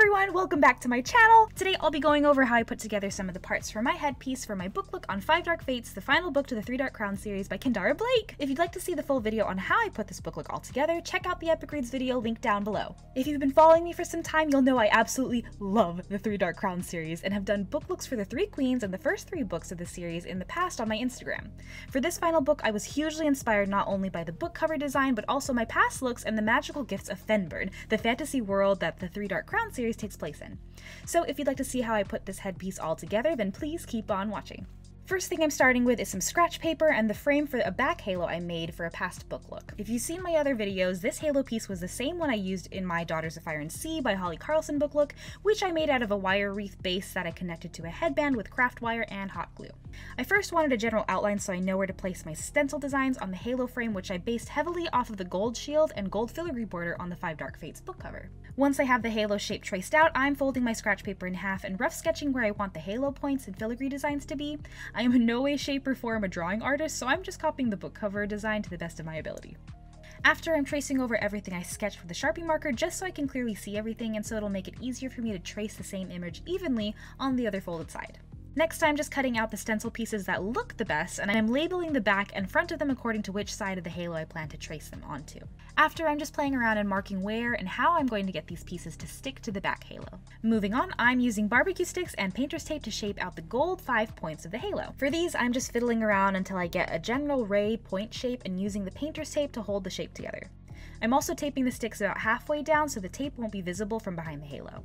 everyone, welcome back to my channel. Today I'll be going over how I put together some of the parts for my headpiece for my book look on Five Dark Fates, the final book to the Three Dark Crowns series by Kendare Blake. If you'd like to see the full video on how I put this book look all together, check out the Epic Reads video linked down below. If you've been following me for some time, you'll know I absolutely love the Three Dark Crowns series and have done book looks for the three queens and the first three books of the series in the past on my Instagram. For this final book, I was hugely inspired not only by the book cover design, but also my past looks and the magical gifts of Fennbirn, the fantasy world that the Three Dark Crowns series takes place in. So if you'd like to see how I put this headpiece all together, then please keep on watching. First thing I'm starting with is some scratch paper and the frame for a back halo I made for a past book look. If you've seen my other videos, this halo piece was the same one I used in my Daughters of Fire and Sea by Holly Carlson book look, which I made out of a wire wreath base that I connected to a headband with craft wire and hot glue. I first wanted a general outline so I know where to place my stencil designs on the halo frame, which I based heavily off of the gold shield and gold filigree border on the Five Dark Fates book cover. Once I have the halo shape traced out, I'm folding my scratch paper in half and rough sketching where I want the halo points and filigree designs to be. I am in no way, shape, or form a drawing artist, so I'm just copying the book cover design to the best of my ability. After, I'm tracing over everything I sketched with a Sharpie marker just so I can clearly see everything and so it'll make it easier for me to trace the same image evenly on the other folded side. Next, I'm just cutting out the stencil pieces that look the best, and I'm labeling the back and front of them according to which side of the halo I plan to trace them onto. After, I'm just playing around and marking where and how I'm going to get these pieces to stick to the back halo. Moving on, I'm using barbecue sticks and painter's tape to shape out the gold 5 points of the halo. For these, I'm just fiddling around until I get a general ray point shape and using the painter's tape to hold the shape together. I'm also taping the sticks about halfway down so the tape won't be visible from behind the halo.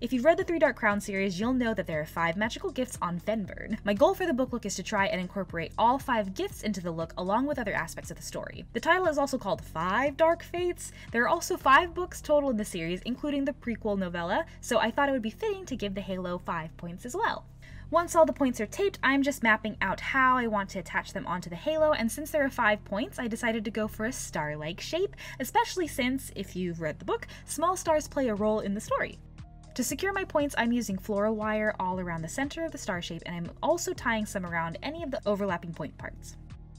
If you've read the Three Dark Crowns series, you'll know that there are 5 magical gifts on Fennbirn. My goal for the book look is to try and incorporate all 5 gifts into the look along with other aspects of the story. The title is also called 5 Dark Fates. There are also 5 books total in the series, including the prequel novella, so I thought it would be fitting to give the halo 5 points as well. Once all the points are taped, I'm just mapping out how I want to attach them onto the halo, and since there are 5 points, I decided to go for a star-like shape, especially since, if you've read the book, small stars play a role in the story. To secure my points, I'm using floral wire all around the center of the star shape, and I'm also tying some around any of the overlapping point parts.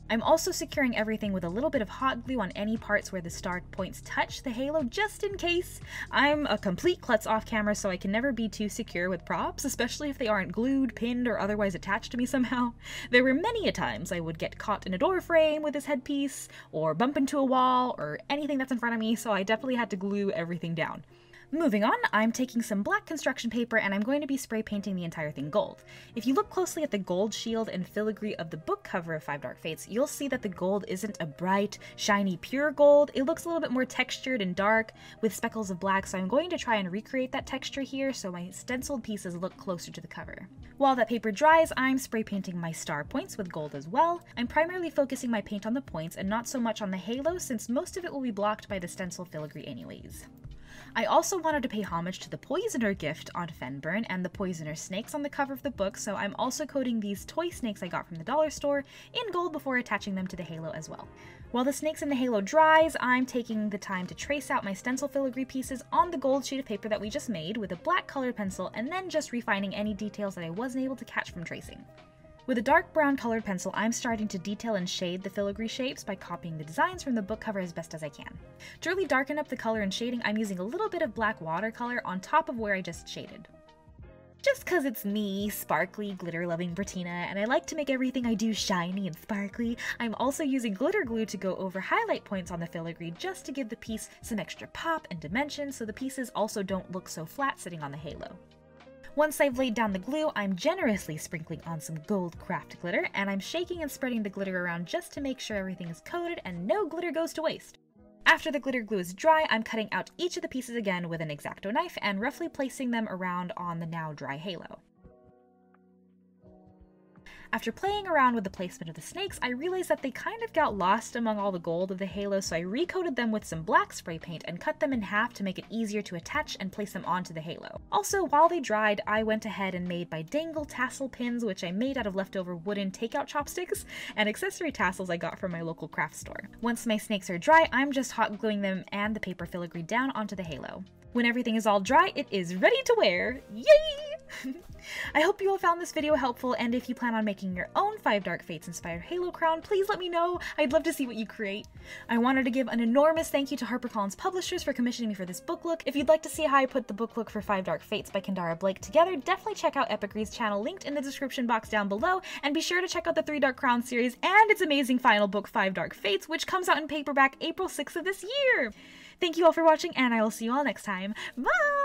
I'm also securing everything with a little bit of hot glue on any parts where the star points touch the halo, just in case. I'm a complete klutz off camera, so I can never be too secure with props, especially if they aren't glued, pinned, or otherwise attached to me somehow. There were many a times I would get caught in a door frame with this headpiece, or bump into a wall, or anything that's in front of me, so I definitely had to glue everything down. Moving on, I'm taking some black construction paper and I'm going to be spray painting the entire thing gold. If you look closely at the gold shield and filigree of the book cover of Five Dark Fates, you'll see that the gold isn't a bright, shiny, pure gold. It looks a little bit more textured and dark with speckles of black, so I'm going to try and recreate that texture here so my stenciled pieces look closer to the cover. While that paper dries, I'm spray painting my star points with gold as well. I'm primarily focusing my paint on the points and not so much on the halo, since most of it will be blocked by the stencil filigree anyways. I also wanted to pay homage to the poisoner gift on Fennbirn and the poisoner snakes on the cover of the book, so I'm also coating these toy snakes I got from the dollar store in gold before attaching them to the halo as well. While the snakes in the halo dries, I'm taking the time to trace out my stencil filigree pieces on the gold sheet of paper that we just made with a black colored pencil, and then just refining any details that I wasn't able to catch from tracing. With a dark brown colored pencil, I'm starting to detail and shade the filigree shapes by copying the designs from the book cover as best as I can. To really darken up the color and shading, I'm using a little bit of black watercolor on top of where I just shaded. Just cause it's me, sparkly, glitter-loving Britina, and I like to make everything I do shiny and sparkly, I'm also using glitter glue to go over highlight points on the filigree just to give the piece some extra pop and dimension so the pieces also don't look so flat sitting on the halo. Once I've laid down the glue, I'm generously sprinkling on some gold craft glitter, and I'm shaking and spreading the glitter around just to make sure everything is coated and no glitter goes to waste. After the glitter glue is dry, I'm cutting out each of the pieces again with an X-Acto knife and roughly placing them around on the now dry halo. After playing around with the placement of the snakes, I realized that they kind of got lost among all the gold of the halo, so I recoated them with some black spray paint and cut them in half to make it easier to attach and place them onto the halo. Also, while they dried, I went ahead and made my dangle tassel pins, which I made out of leftover wooden takeout chopsticks and accessory tassels I got from my local craft store. Once my snakes are dry, I'm just hot gluing them and the paper filigree down onto the halo. When everything is all dry, it is ready to wear! Yay! I hope you all found this video helpful, and if you plan on making your own Five Dark Fates inspired Halo crown, please let me know. I'd love to see what you create. I wanted to give an enormous thank you to HarperCollins Publishers for commissioning me for this book look. If you'd like to see how I put the book look for Five Dark Fates by Kendare Blake together, definitely check out Epic Reads channel linked in the description box down below, and be sure to check out the Three Dark Crowns series and its amazing final book, Five Dark Fates, which comes out in paperback April 6th of this year. Thank you all for watching, and I will see you all next time. Bye!